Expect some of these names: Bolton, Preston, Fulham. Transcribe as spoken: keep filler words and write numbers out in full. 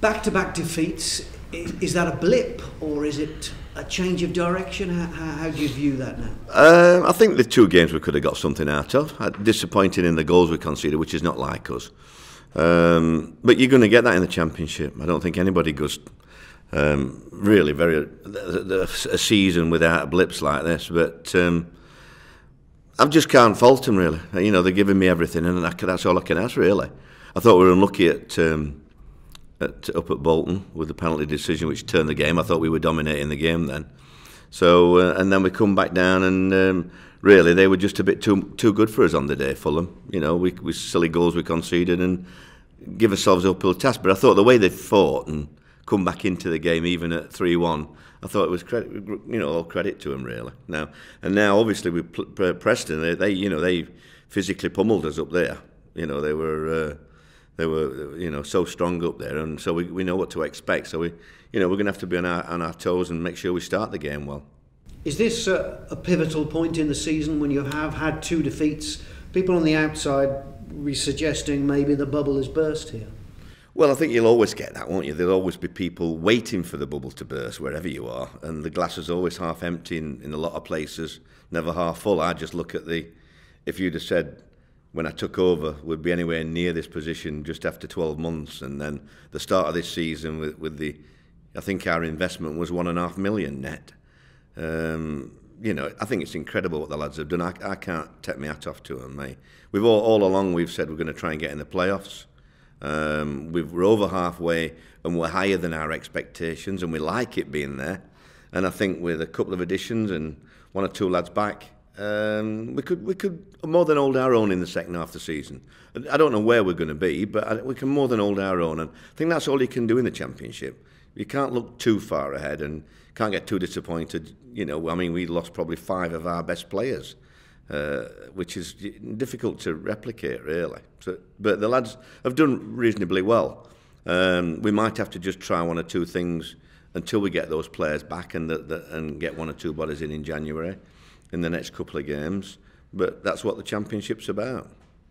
back-to-back defeats, is that a blip or is it a change of direction? How, how do you view that now? Um, I think the two games we could have got something out of. Disappointing in the goals we conceded, which is not like us. Um, but you're going to get that in the Championship. I don't think anybody goes um, really very the, the, a season without blips like this. But um, I just can't fault them, really. You know, they're giving me everything, and I, that's all I can ask, really. I thought we were unlucky at... Um, At, up at Bolton with the penalty decision, which turned the game. I thought we were dominating the game then. So uh, and then we come back down, and um, really they were just a bit too too good for us on the day. Fulham, you know, we, we silly goals we conceded and give ourselves an uphill task. But I thought the way they fought and come back into the game, even at three one, I thought it was credit, you know, all credit to them really. Now and now, obviously with Preston, they, they you know they physically pummeled us up there. You know they were. Uh, They were, you know, so strong up there, and so we, we know what to expect. So we, you know, we're going to have to be on our on our toes and make sure we start the game well. Is this a, a pivotal point in the season when you have had two defeats? People on the outside were suggesting maybe the bubble has burst here. Well, I think you'll always get that, won't you? There'll always be people waiting for the bubble to burst wherever you are, and the glass is always half empty in, in a lot of places, never half full. I just look at the, if you'd have said, when I took over, we'd be anywhere near this position just after twelve months, and then the start of this season with, with the, I think our investment was one and a half million net. Um, you know, I think it's incredible what the lads have done. I, I can't take my hat off to them, mate. We've all, all along we've said we're going to try and get in the playoffs. Um, we've, we're over halfway, and we're higher than our expectations, and we like it being there. And I think with a couple of additions and one or two lads back, Um, we could we could more than hold our own in the second half of the season. I don't know where we're going to be, but we can more than hold our own, and I think that's all you can do in the Championship. You can't look too far ahead and can't get too disappointed. You know, I mean, we lost probably five of our best players, uh, which is difficult to replicate, really. So, but the lads have done reasonably well. Um, we might have to just try one or two things until we get those players back and the, the, and get one or two bodies in in January. In the next couple of games, but that's what the Championship's about.